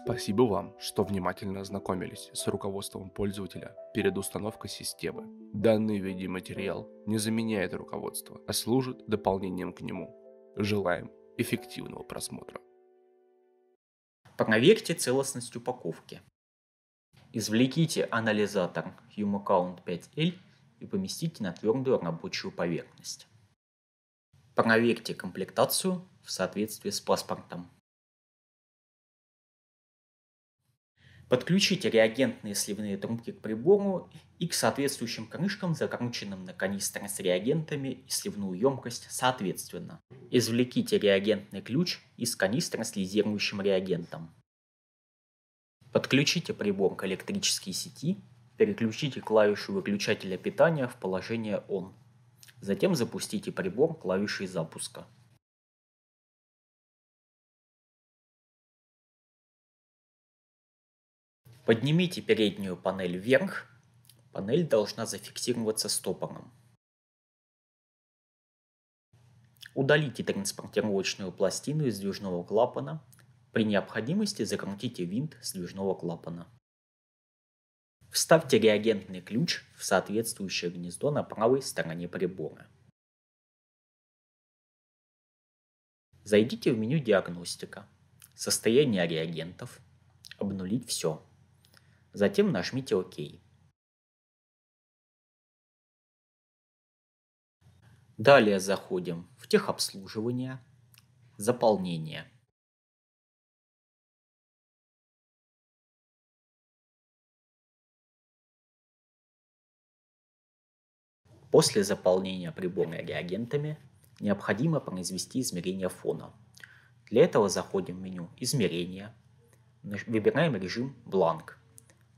Спасибо вам, что внимательно ознакомились с руководством пользователя перед установкой системы. Данный видеоматериал не заменяет руководство, а служит дополнением к нему. Желаем эффективного просмотра. Проверьте целостность упаковки. Извлеките анализатор HumaCount 5L и поместите на твердую рабочую поверхность. Проверьте комплектацию в соответствии с паспортом. Подключите реагентные сливные трубки к прибору и к соответствующим крышкам, закрученным на канистры с реагентами, и сливную емкость соответственно. Извлеките реагентный ключ из канистры с лизирующим реагентом. Подключите прибор к электрической сети, переключите клавишу выключателя питания в положение «Он». Затем запустите прибор клавишей запуска. Поднимите переднюю панель вверх, панель должна зафиксироваться стопором. Удалите транспортировочную пластину из сдвижного клапана, при необходимости закрутите винт сдвижного клапана. Вставьте реагентный ключ в соответствующее гнездо на правой стороне прибора. Зайдите в меню «Диагностика», «Состояние реагентов», «Обнулить все». Затем нажмите «Ок». Далее заходим в «Техобслуживание», «Заполнение». После заполнения прибора реагентами необходимо произвести измерение фона. Для этого заходим в меню «Измерение», выбираем режим «Бланк».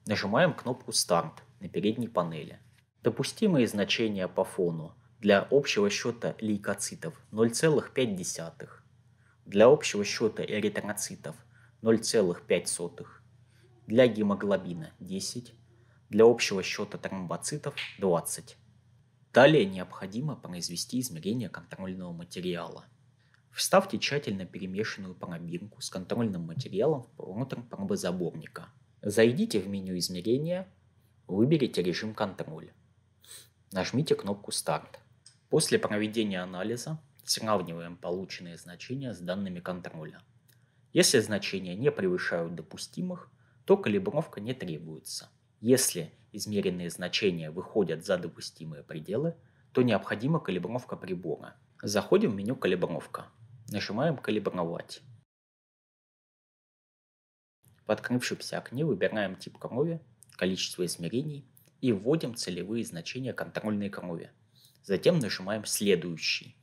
Нажимаем кнопку «Старт» на передней панели. Допустимые значения по фону для общего счета лейкоцитов 0,5, для общего счета эритроцитов 0,05, для гемоглобина 10, для общего счета тромбоцитов 20. Далее необходимо произвести измерение контрольного материала. Вставьте тщательно перемешанную пробирку с контрольным материалом внутрь пробозаборника. Зайдите в меню измерения, выберите режим «Контроль». Нажмите кнопку «Старт». После проведения анализа сравниваем полученные значения с данными контроля. Если значения не превышают допустимых, то калибровка не требуется. Если измеренные значения выходят за допустимые пределы, то необходима калибровка прибора. Заходим в меню «Калибровка». Нажимаем «Калибровать». В открывшемся окне выбираем тип крови, количество измерений и вводим целевые значения контрольной крови. Затем нажимаем «Следующий».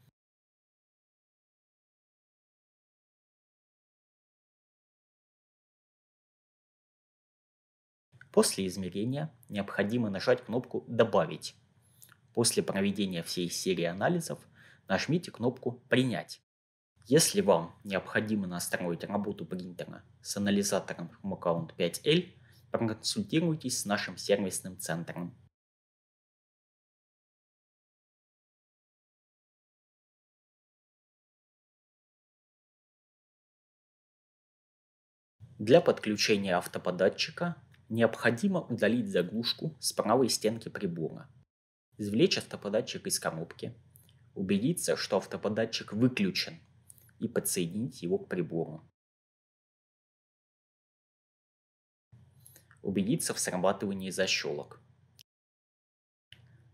После измерения необходимо нажать кнопку «Добавить». После проведения всей серии анализов нажмите кнопку «Принять». Если вам необходимо настроить работу принтера с анализатором HumaCount 5L, проконсультируйтесь с нашим сервисным центром. Для подключения автоподатчика необходимо удалить заглушку с правой стенки прибора, извлечь автоподатчик из коробки, убедиться, что автоподатчик выключен, и подсоединить его к прибору. Убедиться в срабатывании защелок.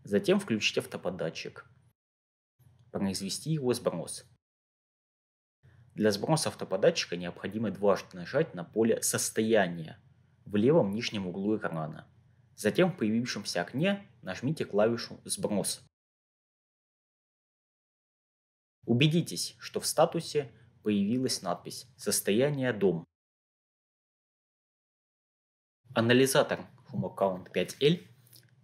Затем включить автоподатчик. Произвести его сброс. Для сброса автоподатчика необходимо дважды нажать на поле «Состояние» в левом нижнем углу экрана. Затем в появившемся окне нажмите клавишу «Сброс». Убедитесь, что в статусе появилась надпись «Состояние дом». Анализатор HumaCount 5L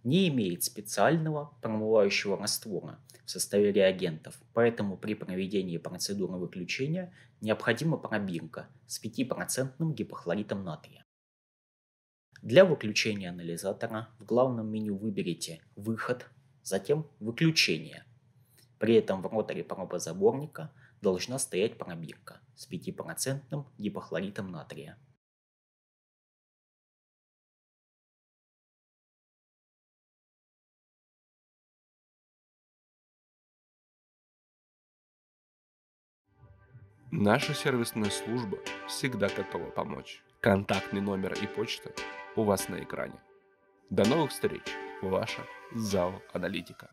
не имеет специального промывающего раствора в составе реагентов, поэтому при проведении процедуры выключения необходима пробирка с 5% гипохлоритом натрия. Для выключения анализатора в главном меню выберите «Выход», затем «Выключение». При этом в роторе пробозаборника должна стоять пробирка с 5% гипохлоритом натрия. Наша сервисная служба всегда готова помочь. Контактный номер и почта у вас на экране. До новых встреч, ваша ЗАО «Аналитика».